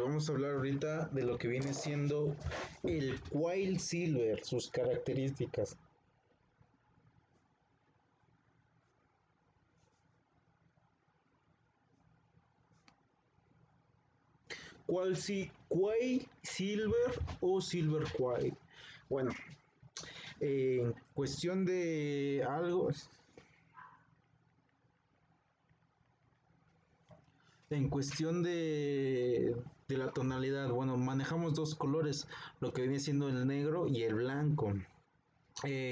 vamos a hablar ahorita de lo que viene siendo el Quail Silver, sus características. Quail Silver o Silver Quail. Bueno, en cuestión de algo... En cuestión de la tonalidad, bueno, manejamos dos colores, lo que viene siendo el negro y el blanco.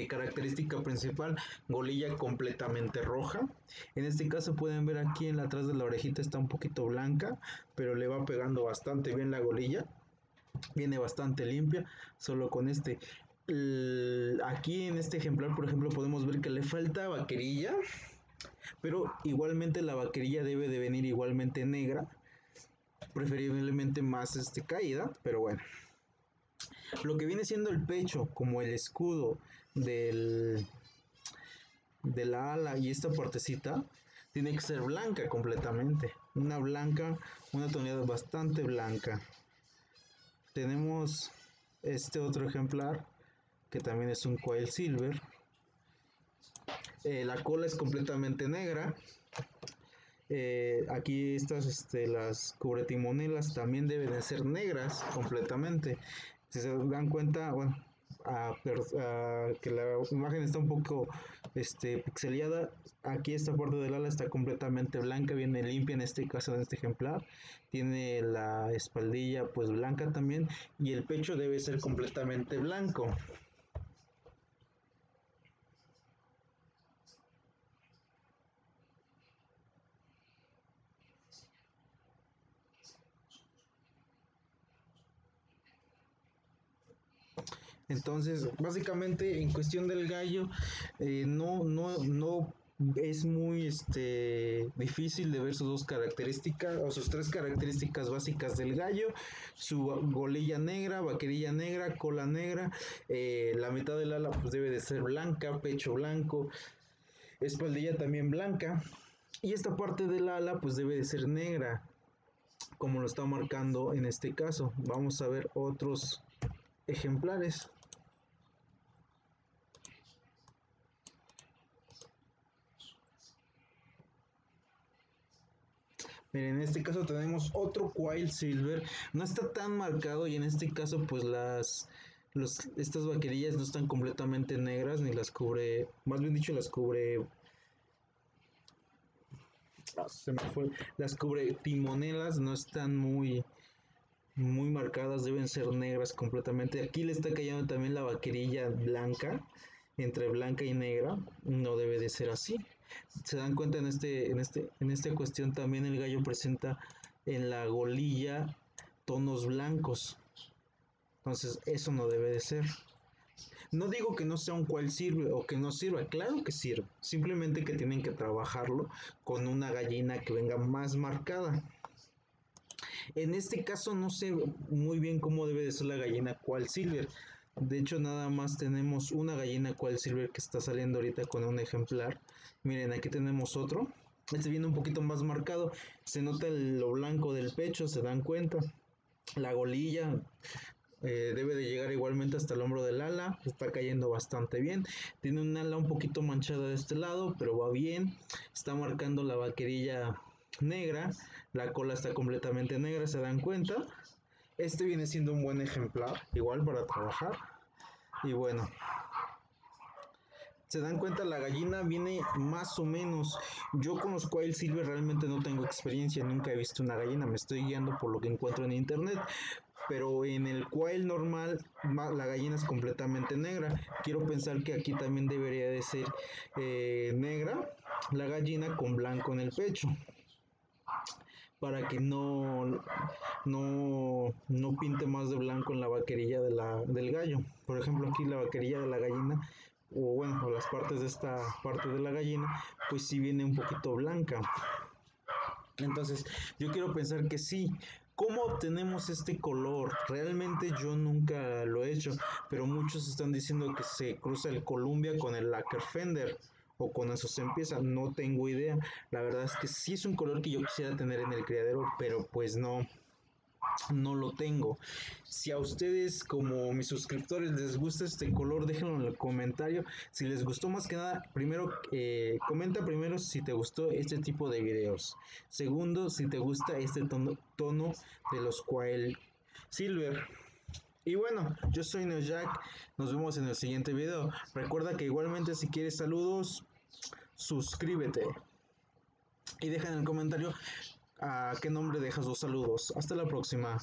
Característica principal, golilla completamente roja. En este caso pueden ver aquí en la atrás de la orejita está un poquito blanca, pero le va pegando bastante bien la golilla. Viene bastante limpia, solo con este. Aquí en este ejemplar, por ejemplo, podemos ver que le falta vaquerilla. Pero igualmente la vaquerilla debe de venir igualmente negra, preferiblemente más caída, pero bueno. Lo que viene siendo el pecho, como el escudo de la ala y esta partecita, tiene que ser blanca completamente. Una tonalidad bastante blanca. Tenemos este otro ejemplar, que también es un Quail Silver. La cola es completamente negra. Aquí estas las cubretimonelas también deben de ser negras completamente. Si se dan cuenta, bueno, que la imagen está un poco pixeleada. Aquí esta parte del ala está completamente blanca, viene limpia en este caso, en este ejemplar. Tiene la espaldilla pues blanca también, y el pecho debe ser completamente blanco. Entonces, básicamente en cuestión del gallo, no es muy difícil de ver sus dos características o sus tres características básicas del gallo: su golilla negra, vaquerilla negra, cola negra, la mitad del ala pues debe de ser blanca, pecho blanco, espaldilla también blanca, y esta parte del ala pues debe de ser negra, como lo está marcando en este caso. Vamos a ver otros ejemplares. Miren, en este caso tenemos otro Quail Silver, no está tan marcado, y en este caso pues estas vaquerillas no están completamente negras, ni las cubre, más bien dicho las cubre, las cubretimonelas no están muy marcadas, deben ser negras completamente. Aquí le está cayendo también la vaquerilla blanca, entre blanca y negra, no debe de ser así. Se dan cuenta en esta cuestión también el gallo presenta en la golilla tonos blancos, entonces eso no debe de ser. No digo que no sea un Quail Silver o que no sirva, claro que sirve, simplemente que tienen que trabajarlo con una gallina que venga más marcada. En este caso no sé muy bien cómo debe de ser la gallina Quail Silver. De hecho, nada más tenemos una gallina Quail Silver que está saliendo ahorita con un ejemplar. Miren, aquí tenemos otro. Este viene un poquito más marcado. Se nota lo blanco del pecho, se dan cuenta. La golilla debe de llegar igualmente hasta el hombro del ala. Está cayendo bastante bien. Tiene un ala un poquito manchada de este lado, pero va bien. Está marcando la vaquerilla negra, la cola está completamente negra, se dan cuenta. Este viene siendo un buen ejemplar igual para trabajar. Y bueno, se dan cuenta, la gallina viene más o menos. Yo con los Quail Silver realmente no tengo experiencia, nunca he visto una gallina, me estoy guiando por lo que encuentro en internet. Pero en el Quail normal la gallina es completamente negra. Quiero pensar que aquí también debería de ser negra la gallina con blanco en el pecho, para que no pinte más de blanco en la vaquerilla del gallo. Por ejemplo, aquí la vaquerilla de la gallina, o bueno, las partes de esta parte de la gallina, pues sí viene un poquito blanca. Entonces, yo quiero pensar que sí. ¿Cómo obtenemos este color? Realmente yo nunca lo he hecho, pero muchos están diciendo que se cruza el Columbia con el Lacker Fender, o con eso se empieza, no tengo idea. La verdad es que sí es un color que yo quisiera tener en el criadero, pero pues no, no lo tengo. Si a ustedes como mis suscriptores les gusta este color, déjenlo en el comentario. Si les gustó, más que nada, primero comenta primero si te gustó este tipo de videos. Segundo, si te gusta este tono de los Quail Silver. Y bueno, yo soy NeoJack, nos vemos en el siguiente video. Recuerda que igualmente si quieres saludos, suscríbete. Y deja en el comentario a qué nombre dejas los saludos. Hasta la próxima.